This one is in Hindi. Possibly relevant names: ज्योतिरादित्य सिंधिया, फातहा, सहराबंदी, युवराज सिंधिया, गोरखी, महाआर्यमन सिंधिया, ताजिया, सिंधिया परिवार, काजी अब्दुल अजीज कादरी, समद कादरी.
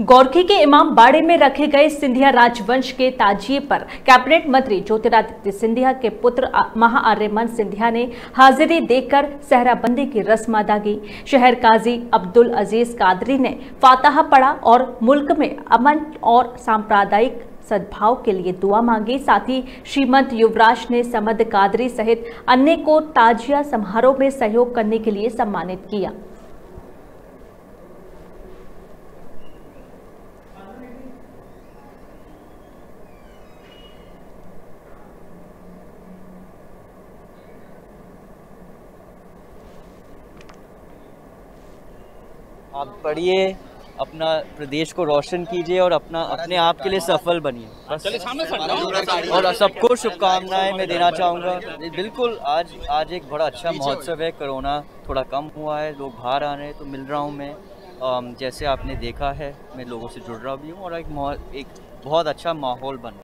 गोरखी के इमाम बाड़े में रखे गए सिंधिया राजवंश के ताजिए पर कैबिनेट मंत्री ज्योतिरादित्य सिंधिया के पुत्र महाआर्यमन सिंधिया ने हाजिरी देकर सहराबंदी की रस्म अदा की। शहर काजी अब्दुल अजीज कादरी ने फातहा पढ़ा और मुल्क में अमन और सांप्रदायिक सद्भाव के लिए दुआ मांगी। साथ ही श्रीमंत युवराज ने समद कादरी सहित अन्य को ताजिया समारोह में सहयोग करने के लिए सम्मानित किया। आप पढ़िए, अपना प्रदेश को रोशन कीजिए और अपने आप के लिए सफल बनिए और सबको शुभकामनाएं मैं देना चाहूँगा। बिल्कुल आज एक बड़ा अच्छा महोत्सव है। कोरोना थोड़ा कम हुआ है, लोग बाहर आ रहे हैं, तो मिल रहा हूँ मैं। जैसे आपने देखा है, मैं लोगों से जुड़ रहा भी हूँ और एक बहुत अच्छा माहौल बन रहा है।